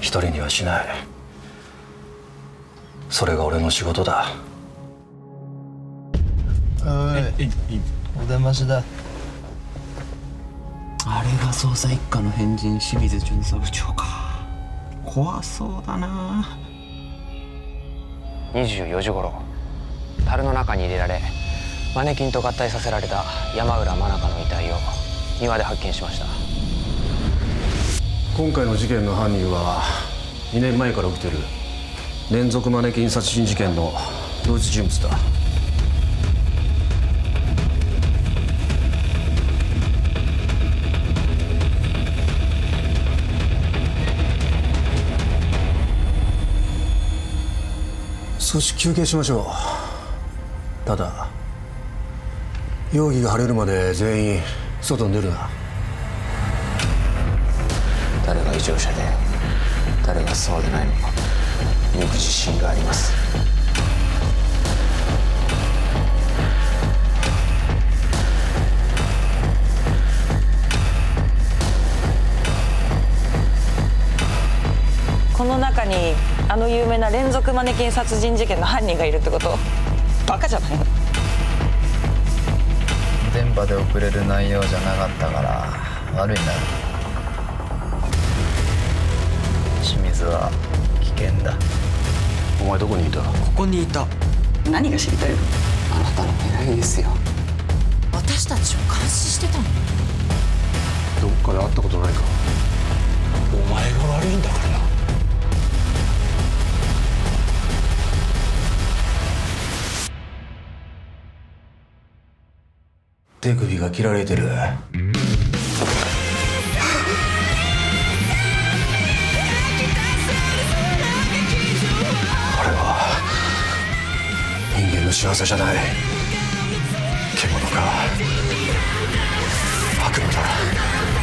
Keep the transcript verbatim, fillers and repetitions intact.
一人にはしない。それが俺の仕事だ。おい、お出ましだ。あれが捜査一課の変人清水巡査部長か。怖そうだな。にじゅうよじ頃、樽の中に入れられマネキンと合体させられた山浦真中の遺体を庭で発見しました。今回の事件の犯人はにねんまえから起きてる連続マネキン殺人事件の同一人物だ。少し休憩しましょう。ただ容疑が晴れるまで全員外に出るな。誰が異常者で誰がそうでないのかよく自信があります。この中にあの有名な連続マネキン殺人事件の犯人がいるってこと、バカじゃないの？電波で送れる内容じゃなかったから悪いな。清水は危険だ。お前どこにいた？ここにいた。何が知りたいの？あなたの狙いですよ。私たちを監視してたの？どっかで会ったことないか？お前が悪いんだからな。手首が切られてる。あれは人間の仕業じゃない。獣か悪魔だ。